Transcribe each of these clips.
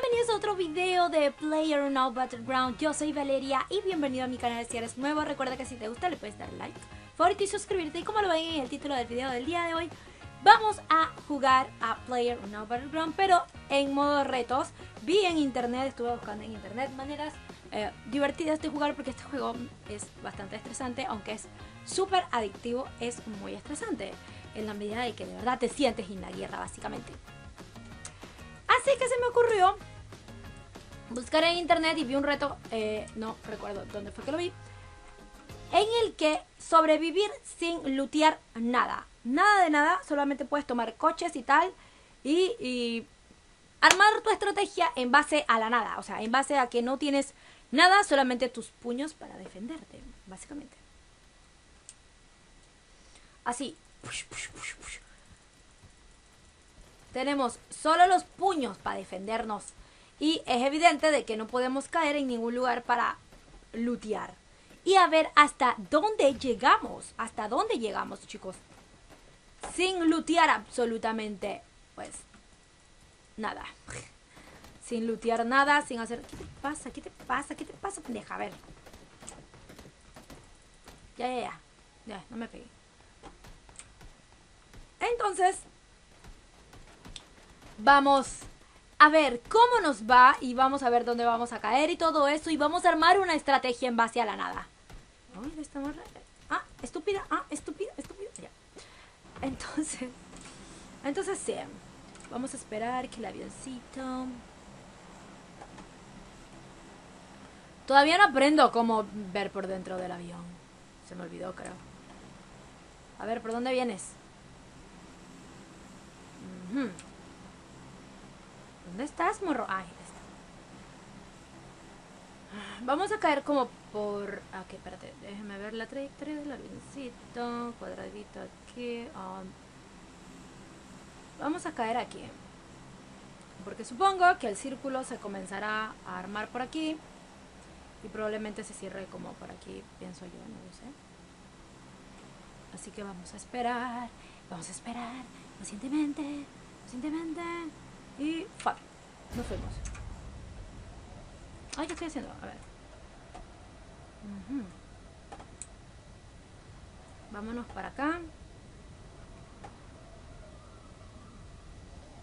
Bienvenidos a otro video de PlayerUnknown's Battlegrounds. Yo soy Valeria y bienvenido a mi canal si eres nuevo. Recuerda que si te gusta le puedes dar like, favorito y suscribirte. Y como lo ven en el título del video del día de hoy, vamos a jugar a PlayerUnknown's Battlegrounds, pero en modo retos. Vi en internet, estuve buscando en internet maneras divertidas de jugar, porque este juego es bastante estresante, aunque es súper adictivo, es muy estresante en la medida de que de verdad te sientes en la guerra básicamente. Así que se me ocurrió buscar en internet y vi un reto, no recuerdo dónde fue que lo vi, en el que sobrevivir sin lootear nada. Nada de nada, solamente puedes tomar coches y tal y armar tu estrategia en base a la nada. O sea, en base a que no tienes nada, solamente tus puños para defenderte, básicamente. Así. Tenemos solo los puños para defendernos. Y es evidente de que no podemos caer en ningún lugar para lootear. Y a ver hasta dónde llegamos. Hasta dónde llegamos, chicos. Sin lootear absolutamente. Pues, nada. Sin lootear nada, sin hacer... ¿Qué te pasa? ¿Qué te pasa? ¿Qué te pasa, pendeja? A ver. Ya. Ya, no me pegué. Entonces... vamos a ver cómo nos va y vamos a ver dónde vamos a caer y todo eso. Y vamos a armar una estrategia en base a la nada. Ay, esta morra. Ah, estúpida. Ah, estúpida. Ya. Entonces sí. Vamos a esperar que el avioncito... Todavía no aprendo cómo ver por dentro del avión. Se me olvidó, creo. A ver, ¿por dónde vienes? Uh-huh. ¿Dónde estás, morro? Ah, ahí está. Vamos a caer como por... Ah, ok, espérate. Déjame ver la trayectoria del avioncito. Cuadradito aquí. Vamos a caer aquí. Porque supongo que el círculo se comenzará a armar por aquí. Y probablemente se cierre como por aquí, pienso yo, no lo sé. Así que vamos a esperar. Vamos a esperar. Pacientemente. Y fuck, nos fuimos. Ay, ¿qué estoy haciendo? A ver. Vámonos para acá.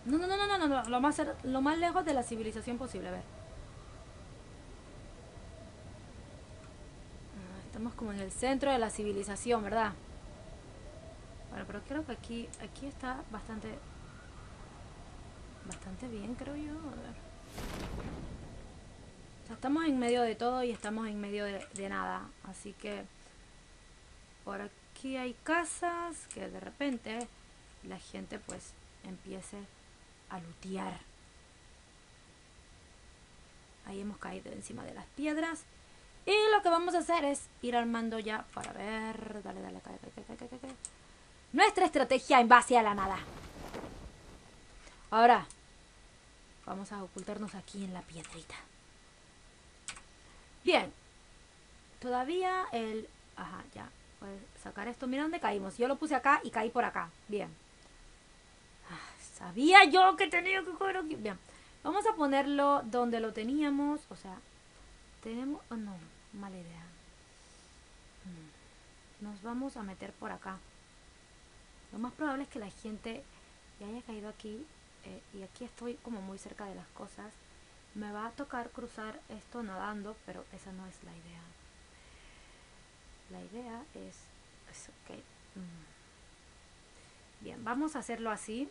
No. Lo más lejos de la civilización posible. A ver. Estamos como en el centro de la civilización, ¿verdad? Bueno, pero creo que aquí está bastante bien, creo yo. A ver. O sea, estamos en medio de todo y estamos en medio de nada. Así que por aquí hay casas que de repente la gente pues empiece a lootear. Ahí hemos caído encima de las piedras. Y lo que vamos a hacer es ir armando ya para ver... Dale, cae. Nuestra estrategia en base a la nada. Ahora... vamos a ocultarnos aquí en la piedrita. Bien. Todavía el... Ajá, ya. Voy a sacar esto. Mira dónde caímos. Yo lo puse acá y caí por acá. Bien. Sabía yo que tenía que coger aquí. Bien. Vamos a ponerlo donde lo teníamos. O sea, tenemos... Oh, no. Mala idea. Nos vamos a meter por acá. Lo más probable es que la gente ya haya caído aquí. Y aquí estoy como muy cerca de las cosas. Me va a tocar cruzar esto nadando, pero esa no es la idea. La idea es ok. Bien, vamos a hacerlo así.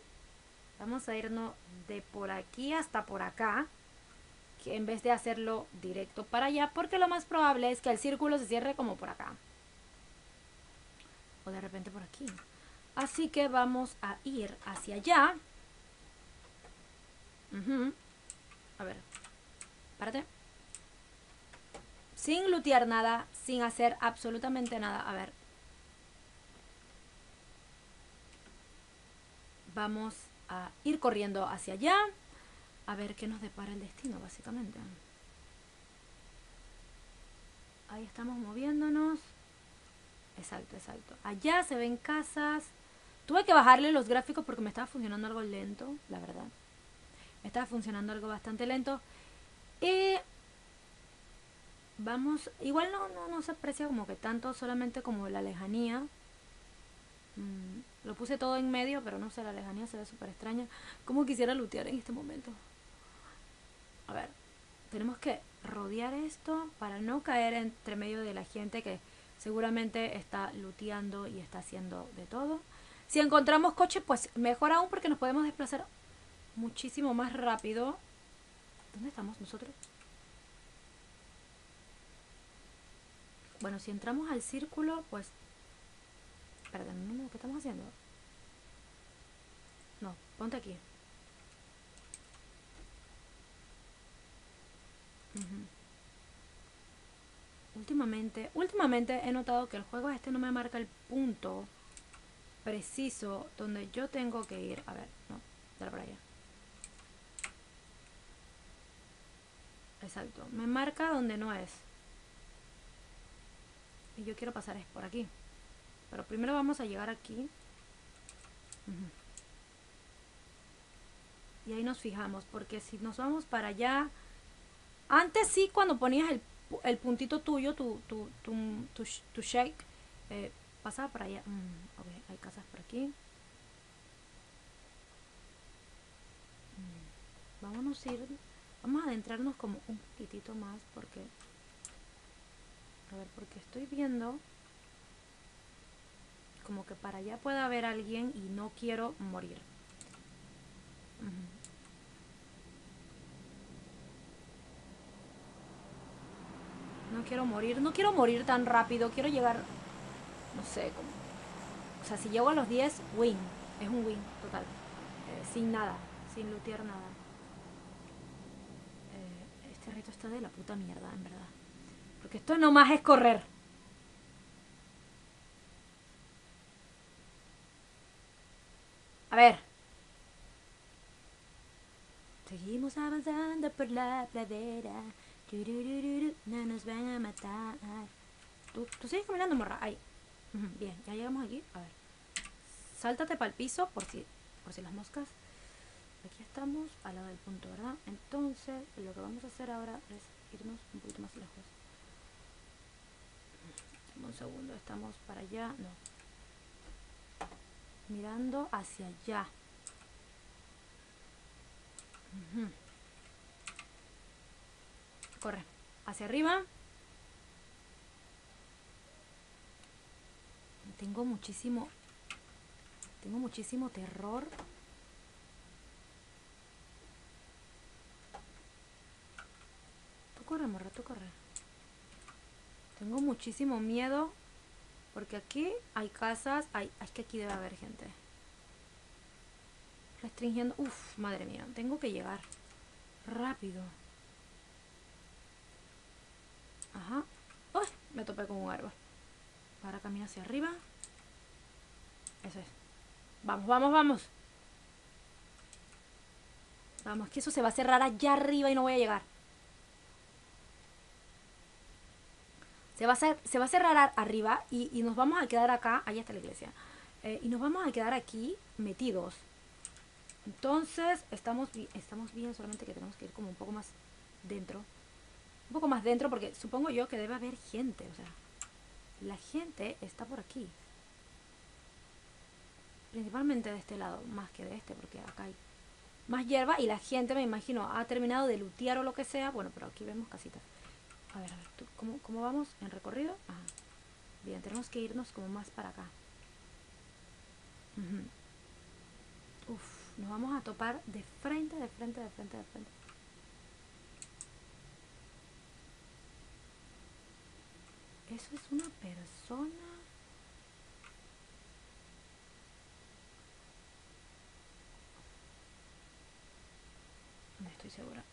Vamos a irnos de por aquí hasta por acá, que en vez de hacerlo directo para allá, porque lo más probable es que el círculo se cierre como por acá. O de repente por aquí. Así que vamos a ir hacia allá. A ver, párate. Sin lootear nada, sin hacer absolutamente nada. A ver. Vamos a ir corriendo hacia allá. A ver qué nos depara el destino, básicamente. Ahí estamos moviéndonos. Exacto. Allá se ven casas. Tuve que bajarle los gráficos porque me estaba funcionando algo lento, la verdad. Está funcionando algo bastante lento. Vamos, igual no se aprecia como que tanto, solamente como la lejanía. Lo puse todo en medio, pero no sé, la lejanía se ve súper extraña. Como quisiera lootear en este momento. A ver, tenemos que rodear esto para no caer entre medio de la gente que seguramente está looteando y está haciendo de todo. Si encontramos coche, pues mejor aún, porque nos podemos desplazar muchísimo más rápido. ¿Dónde estamos nosotros? Bueno, si entramos al círculo, pues... Perdón, ¿qué estamos haciendo? No, ponte aquí. Últimamente he notado que el juego este no me marca el punto preciso donde yo tengo que ir. A ver, no, dale para allá. Exacto, me marca donde no es. Y yo quiero pasar es por aquí. Pero primero vamos a llegar aquí. Y ahí nos fijamos, porque si nos vamos para allá... Antes sí, cuando ponías el puntito tuyo, tu shake, pasaba para allá. Ok, hay casas por aquí. Vámonos a ir... Vamos a adentrarnos como un poquitito más, porque... A ver, porque estoy viendo... Como que para allá pueda haber alguien y no quiero morir. No quiero morir. No quiero morir tan rápido. Quiero llegar... No sé, como... O sea, si llego a los 10, win. Es un win total. Sin nada. Sin lootear nada. Este reto está de la puta mierda, en verdad. Porque esto nomás es correr. A ver. Seguimos avanzando por la pradera. No nos van a matar. Tú sigues caminando, morra. Ahí. Bien, ya llegamos aquí. A ver. Sáltate para el piso por si las moscas. Aquí estamos al lado del punto, ¿verdad? Entonces, lo que vamos a hacer ahora es irnos un poquito más lejos. Un segundo, estamos para allá. No. Mirando hacia allá. Corre. Hacia arriba. Tengo muchísimo terror. Tú corre, morra, tú corre. Tengo muchísimo miedo. Porque aquí hay casas, es que aquí debe haber gente. Restringiendo. Uf, madre mía, tengo que llegar rápido. Ajá. Uy, me topé con un árbol. Ahora camino hacia arriba. Eso es. Vamos, vamos, vamos. Vamos, que eso se va a cerrar allá arriba y no voy a llegar. Se va a cerrar arriba y nos vamos a quedar acá. Ahí está la iglesia. Y nos vamos a quedar aquí metidos. Entonces, estamos bien, solamente que tenemos que ir como un poco más dentro. Un poco más dentro, porque supongo yo que debe haber gente. O sea, la gente está por aquí. Principalmente de este lado, más que de este, porque acá hay más hierba. Y la gente, me imagino, ha terminado de lootear o lo que sea. Bueno, pero aquí vemos casitas. A ver, ¿tú, cómo vamos en recorrido? Ajá. Bien, tenemos que irnos como más para acá. Uf, nos vamos a topar de frente, de frente, de frente, de frente. ¿Eso es una persona? No estoy segura.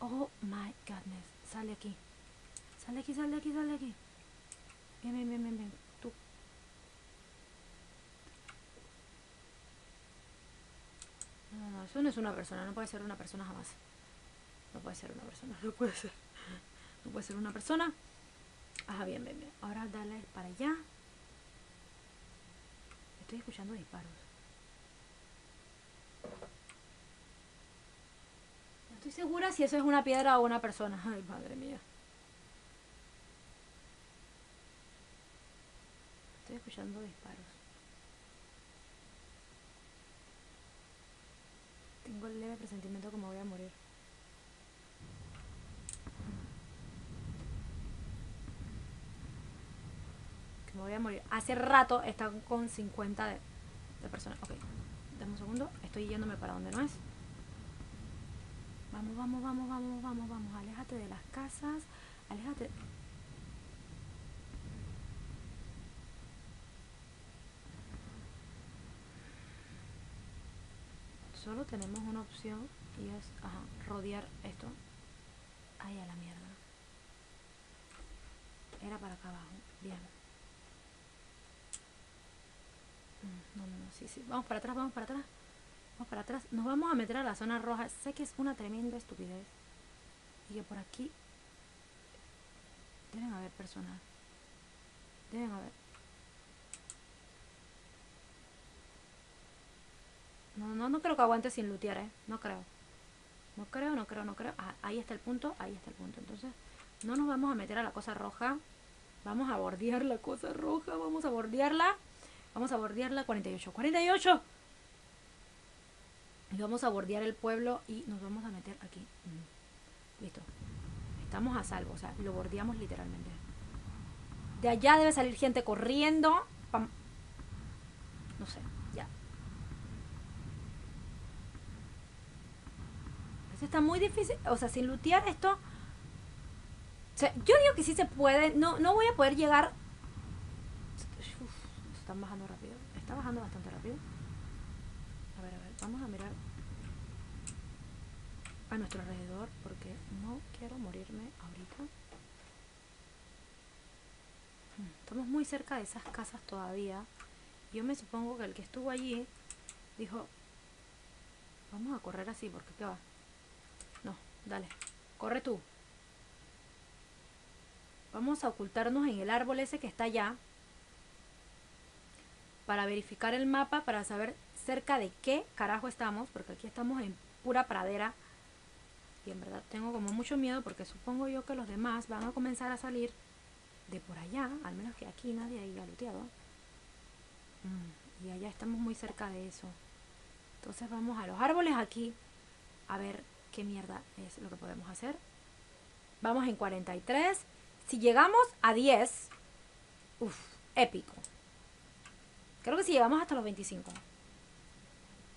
Oh my goodness, sale aquí. Sale aquí, sale aquí, sale aquí. Bien, bien, bien, bien, bien. Tú. No, eso no es una persona. No puede ser una persona jamás. No puede ser una persona. No puede ser. No puede ser una persona. Ajá, bien, bien, bien. Ahora dale para allá. Estoy escuchando disparos. segura si eso es una piedra o una persona. Ay, madre mía. Estoy escuchando disparos. Tengo el leve presentimiento que me voy a morir. Que me voy a morir. Hace rato están con 50 de personas. Ok, dame un segundo. Estoy yéndome para donde no es. Vamos, vamos, vamos, vamos, vamos, vamos. Aléjate de las casas. Aléjate. Solo tenemos una opción y es rodear esto. Ahí a la mierda. Era para acá abajo. Bien. No, no, no, sí, sí. Vamos para atrás, vamos para atrás. Vamos para atrás. Nos vamos a meter a la zona roja. Sé que es una tremenda estupidez. Y que por aquí deben haber personas. Deben haber. No, no, no creo que aguante sin lootear, ¿eh? No creo. No creo, no creo, no creo. Ah, ahí está el punto, ahí está el punto. Entonces, no nos vamos a meter a la cosa roja. Vamos a bordear la cosa roja. Vamos a bordearla. Vamos a bordearla. 48. ¡48! Y vamos a bordear el pueblo y nos vamos a meter aquí. Listo. Estamos a salvo. O sea, lo bordeamos literalmente. De allá debe salir gente corriendo. Pam. No sé. Está muy difícil, o sea, sin lootear esto. O sea, yo digo que sí se puede. No, no voy a poder llegar. Uf, están bajando rápido. Está bajando bastante rápido. A ver, vamos a mirar a nuestro alrededor porque no quiero morirme ahorita. Estamos muy cerca de esas casas todavía. Yo me supongo que el que estuvo allí dijo, vamos a correr así porque qué va. Dale, corre tú. Vamos a ocultarnos en el árbol ese que está allá para verificar el mapa, para saber cerca de qué carajo estamos, porque aquí estamos en pura pradera y en verdad tengo como mucho miedo porque supongo yo que los demás van a comenzar a salir de por allá, al menos que aquí nadie haya looteado. Y allá estamos muy cerca de eso. Entonces vamos a los árboles aquí a ver qué mierda es lo que podemos hacer. Vamos en 43. Si llegamos a 10, uff, épico. Creo que si llegamos hasta los 25.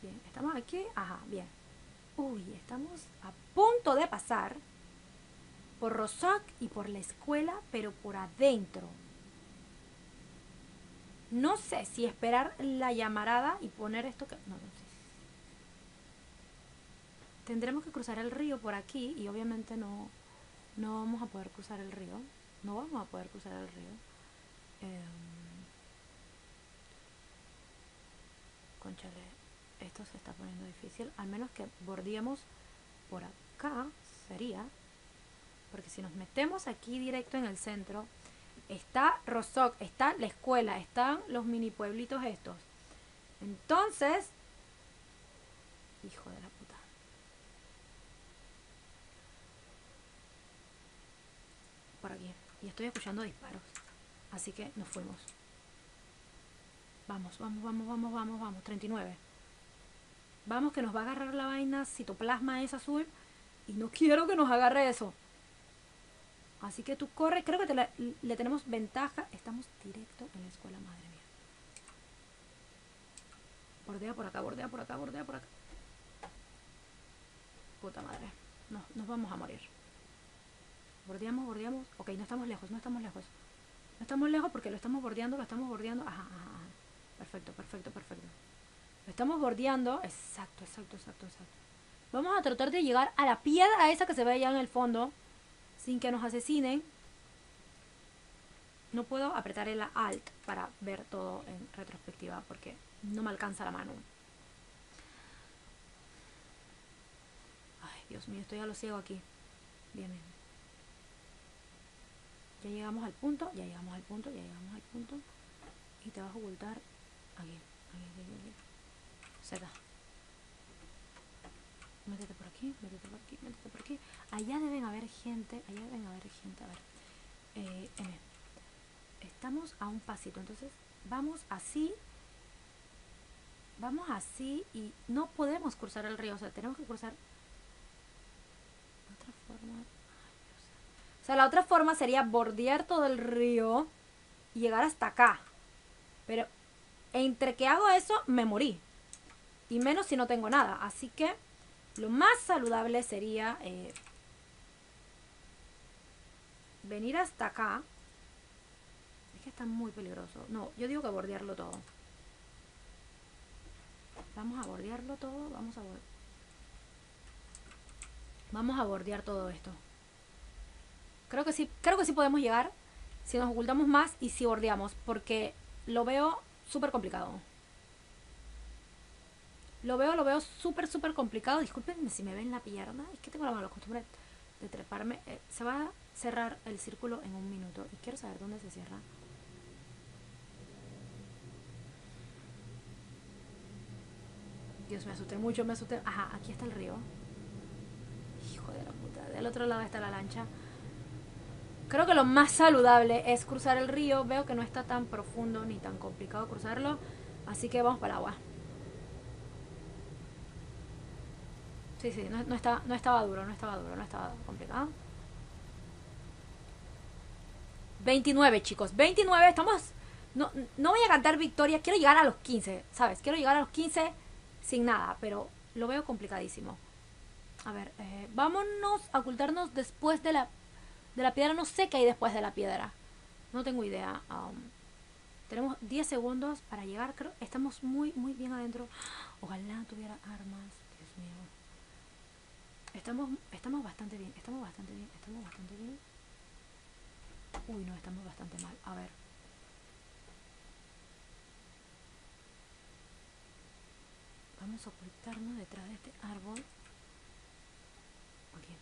Bien, estamos aquí. Ajá, bien. Uy, estamos a punto de pasar por Rozhok y por la escuela, pero por adentro. No sé si esperar la llamarada y poner esto que... No, no sé. Tendremos que cruzar el río por aquí y obviamente no vamos a poder cruzar el río. No vamos a poder cruzar el río. Conchale, esto se está poniendo difícil. Al menos que bordeemos por acá, sería. Porque si nos metemos aquí directo en el centro, está Rozhok, está la escuela, están los mini pueblitos estos. Entonces, hijo de la puta. Por aquí, y estoy escuchando disparos, así que nos fuimos. Vamos, vamos, vamos, vamos, vamos, vamos. 39. Vamos que nos va a agarrar la vaina citoplasma es azul y no quiero que nos agarre eso, así que tú corre. Creo que le tenemos ventaja. Estamos directo en la escuela, madre mía. Bordea por acá, bordea por acá, bordea por acá. Puta madre, no, nos vamos a morir. Bordeamos, bordeamos. Ok, no estamos lejos, no estamos lejos. No estamos lejos porque lo estamos bordeando, ajá, ajá, ajá. Perfecto, perfecto, perfecto. Lo estamos bordeando, exacto, exacto, exacto, exacto. Vamos a tratar de llegar a la piedra esa que se ve allá en el fondo, sin que nos asesinen. No puedo apretar el Alt para ver todo en retrospectiva porque no me alcanza la mano. Ay, Dios mío, estoy a lo ciego aquí. Bien, bien. Ya llegamos al punto, ya llegamos al punto, ya llegamos al punto. Y te vas a ocultar aquí, aquí. Z. Métete por aquí, métete por aquí, métete por aquí. Allá deben haber gente, a ver. Estamos a un pasito, entonces vamos así y no podemos cruzar el río, o sea, tenemos que cruzar otra forma. O sea, la otra forma sería bordear todo el río y llegar hasta acá. Pero entre que hago eso, me morí. Y menos si no tengo nada. Así que lo más saludable sería venir hasta acá. Es que está muy peligroso. No, yo digo que bordearlo todo. Vamos a bordearlo todo. Vamos a bordear todo esto. Creo que sí podemos llegar si nos ocultamos más y si bordeamos, porque lo veo súper complicado. Lo veo súper complicado. Discúlpenme si me ven la pierna. Es que tengo la mala costumbre de treparme. Se va a cerrar el círculo en un minuto. Y quiero saber dónde se cierra. Dios, me asusté mucho, Ajá, aquí está el río. Hijo de la puta. Del otro lado está la lancha. Creo que lo más saludable es cruzar el río. Veo que no está tan profundo ni tan complicado cruzarlo. Así que vamos para el agua. Sí, sí, no estaba duro, no estaba complicado. 29, chicos, 29, estamos... No voy a cantar victoria, quiero llegar a los 15, ¿sabes? Quiero llegar a los 15 sin nada, pero lo veo complicadísimo. A ver, vámonos a ocultarnos después de la... piedra, no sé qué hay después de la piedra. No tengo idea. Tenemos 10 segundos para llegar, creo. Estamos muy bien adentro. Ojalá tuviera armas. Dios mío. Estamos bastante bien. Uy, no, estamos bastante mal. A ver. Vamos a ocultarnos detrás de este árbol. Aquí.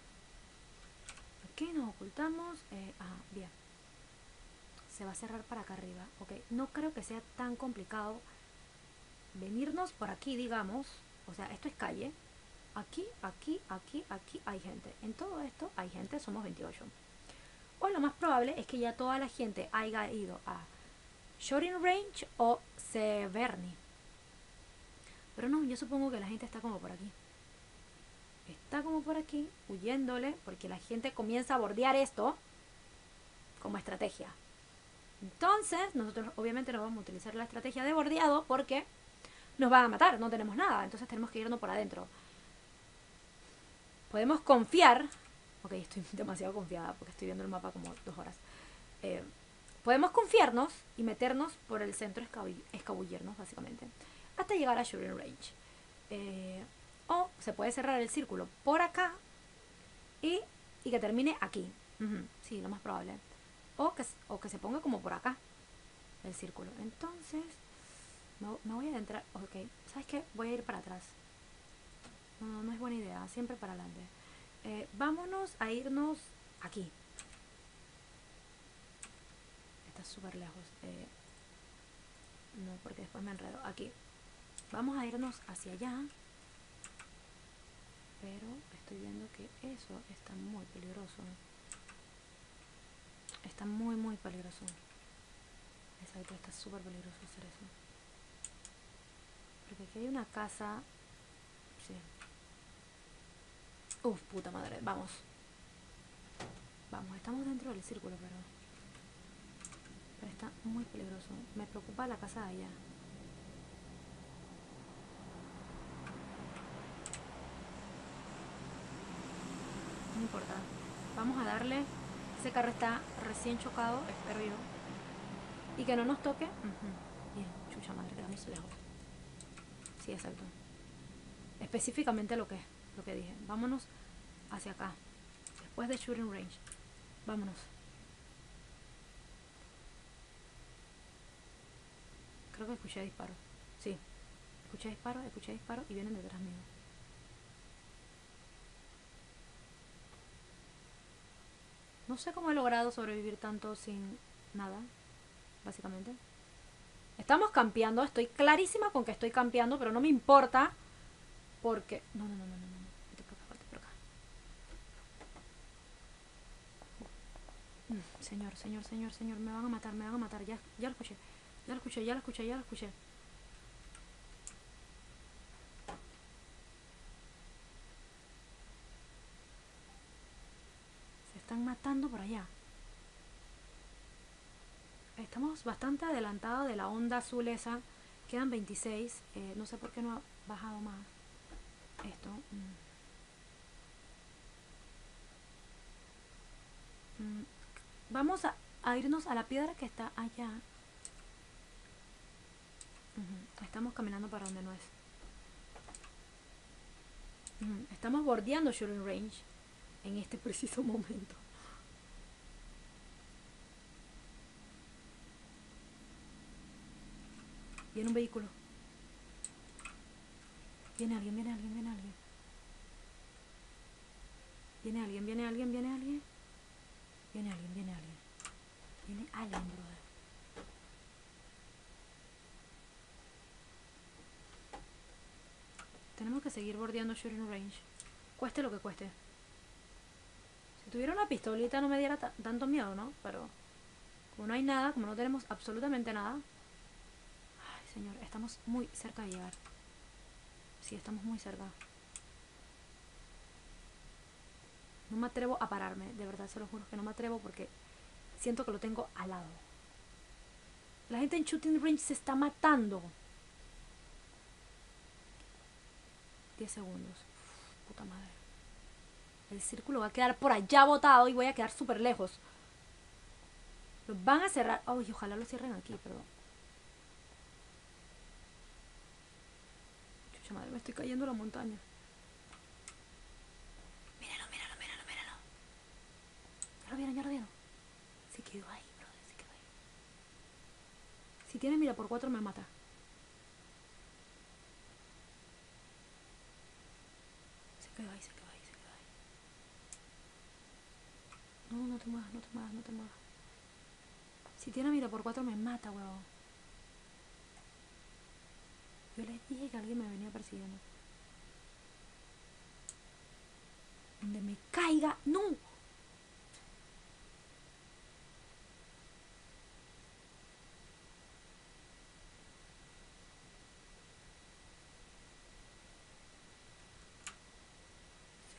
Aquí nos ocultamos. Bien. Se va a cerrar para acá arriba. Ok, no creo que sea tan complicado venirnos por aquí, digamos. O sea, esto es calle. Aquí, aquí hay gente. En todo esto hay gente, somos 28. O lo más probable es que ya toda la gente haya ido a Shooting Range o Severny. Pero no, yo supongo que la gente está como por aquí. Huyéndole, porque la gente comienza a bordear esto como estrategia. Entonces, nosotros obviamente no vamos a utilizar la estrategia de bordeado porque nos van a matar, no tenemos nada. Entonces tenemos que irnos por adentro. Podemos confiar. Ok, estoy demasiado confiada porque estoy viendo el mapa como 2 horas. Podemos confiarnos y meternos por el centro, escabullirnos básicamente, hasta llegar a Shooting Range. O se puede cerrar el círculo por acá y que termine aquí. Sí, lo más probable. O que se ponga como por acá el círculo. Entonces, me voy a adentrar. Ok, ¿sabes qué? Voy a ir para atrás. No es buena idea. Siempre para adelante. Vámonos a irnos aquí. Está súper lejos. No, porque después me enredo. Aquí. Vamos a irnos hacia allá. Pero estoy viendo que eso está muy peligroso. Está muy peligroso. Exacto, está súper peligroso hacer eso. Porque aquí hay una casa. Sí. Uf, puta madre, vamos. Vamos, estamos dentro del círculo, pero está muy peligroso. Me preocupa la casa de allá. No importa. Vamos a darle. Ese carro está recién chocado, espero yo. Y que no nos toque. Bien, chucha madre, quedamos lejos. Sí, exacto. Específicamente lo que dije. Vámonos hacia acá. Después de Shooting Range. Vámonos. Creo que escuché disparos. Sí. Escuché disparos y vienen detrás mío. No sé cómo he logrado sobrevivir tanto sin nada, básicamente. Estamos campeando. Estoy clarísima con que estoy campeando, pero no me importa. Porque... No. Vete por acá, Señor, señor, señor, señor, me van a matar, ya lo escuché, ya lo escuché, ya lo escuché, ya lo escuché. Se están matando por allá. Estamos bastante adelantados de la onda azul esa. Quedan 26, no sé por qué no ha bajado más esto. Vamos a irnos a la piedra que está allá. Estamos caminando para donde no es. Estamos bordeando Shooting Range en este preciso momento. Viene un vehículo. Viene alguien, viene alguien, viene alguien. Viene alguien, viene alguien, viene alguien. Viene alguien, viene alguien. Viene alguien, brother. Tenemos que seguir bordeando Shooting Range. Cueste lo que cueste. Si tuviera una pistolita no me diera tanto miedo, ¿no? Pero como no hay nada, como no tenemos absolutamente nada. Ay, señor, estamos muy cerca de llegar. Sí, estamos muy cerca. No me atrevo a pararme, de verdad, se lo juro que no me atrevo porque siento que lo tengo al lado. La gente en Shooting Range se está matando. 10 segundos. Uf, puta madre. El círculo va a quedar por allá botado y voy a quedar súper lejos. Lo van a cerrar. Ay, ojalá lo cierren aquí, perdón. Chucha madre, me estoy cayendo la montaña. Ya lo vieron, ya lo vieron. Se quedó ahí, brother, se quedó ahí. Si tiene, mira, por 4 me mata. Se quedó ahí, se quedó ahí, se quedó ahí. No, no te muevas, no te muevas, no te muevas. Si tiene, mira, por 4 me mata, huevón. Yo les dije que alguien me venía persiguiendo. Donde me caiga, no.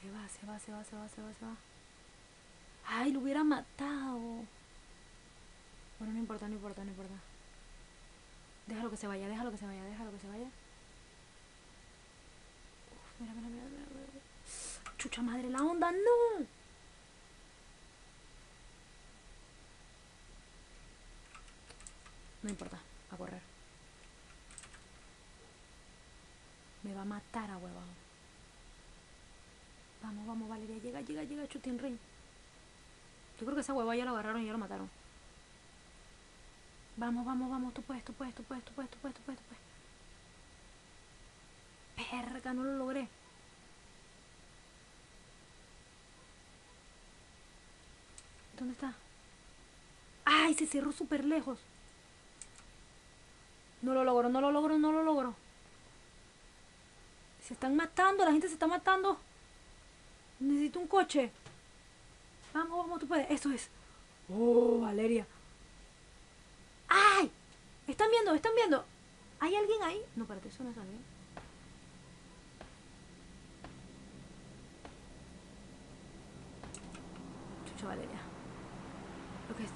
Se va, se va, se va, se va, se va. Ay, lo hubiera matado. Bueno, no importa, no importa, no importa. Déjalo que se vaya, déjalo que se vaya, déjalo que se vaya. Uf, mira, mira, mira, mira, mira. Chucha madre, la onda, no. No importa, a correr. Me va a matar a huevón. Vamos, vamos, Valeria, llega, llega, llega, Shooting Range. Yo creo que esa hueva ya la agarraron y ya lo mataron. Vamos, vamos, vamos, tú puedes, tú puedes, tú puedes, tú puedes, tú puedes, tú puedes, tú puedes. Perca, no lo logré. ¿Dónde está? ¡Ay, se cerró súper lejos! No lo logro, no lo logro, no lo logro. Se están matando, la gente se está matando. Necesito un coche. Vamos, vamos, tú puedes. Eso es. Oh, Valeria. ¡Ay! Están viendo, están viendo. ¿Hay alguien ahí? No, espérate, eso no es alguien. Chucha, Valeria. Lo que es...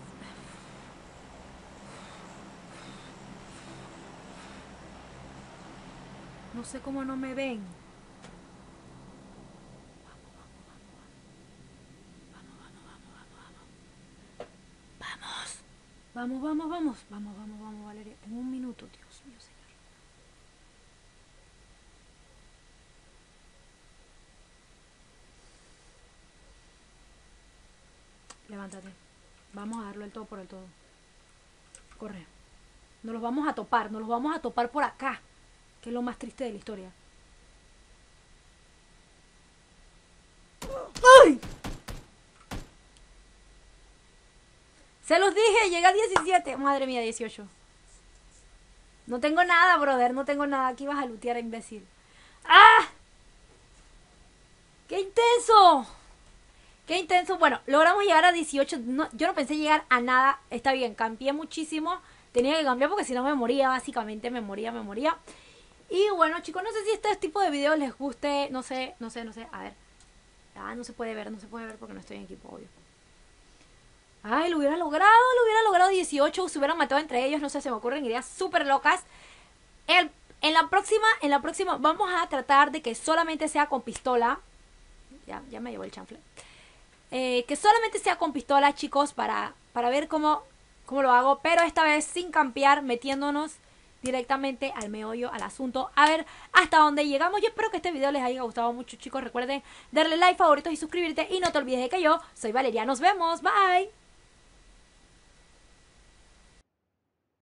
No sé cómo no me ven. Vamos, vamos, vamos, vamos, vamos, vamos, Valeria. En un minuto, Dios mío, señor. Levántate. Vamos a darlo el todo por el todo. Corre. Nos los vamos a topar, nos los vamos a topar por acá. Que es lo más triste de la historia. ¡Ay! Se los dije, llegué a 17. Madre mía, 18. No tengo nada, brother. No tengo nada. Aquí vas a lootear, imbécil. ¡Ah! ¡Qué intenso! Qué intenso. Bueno, logramos llegar a 18. No, yo no pensé llegar a nada. Está bien, cambié muchísimo. Tenía que cambiar porque si no me moría, básicamente. Me moría. Y bueno, chicos, no sé si este tipo de videos les guste. No sé. A ver. Ah, no se puede ver porque no estoy en equipo, obvio. Ay, lo hubiera logrado 18. Se hubieran matado entre ellos, no sé, se me ocurren ideas súper locas. En la próxima vamos a tratar de que solamente sea con pistola. Ya me llevó el chanfle. Que solamente sea con pistola, chicos, para ver cómo lo hago. Pero esta vez sin campear, metiéndonos directamente al meollo, al asunto, a ver hasta dónde llegamos. Yo espero que este video les haya gustado mucho, chicos. Recuerden darle like, favoritos y suscribirte. Y no te olvides de que yo soy Valeria. Nos vemos, bye.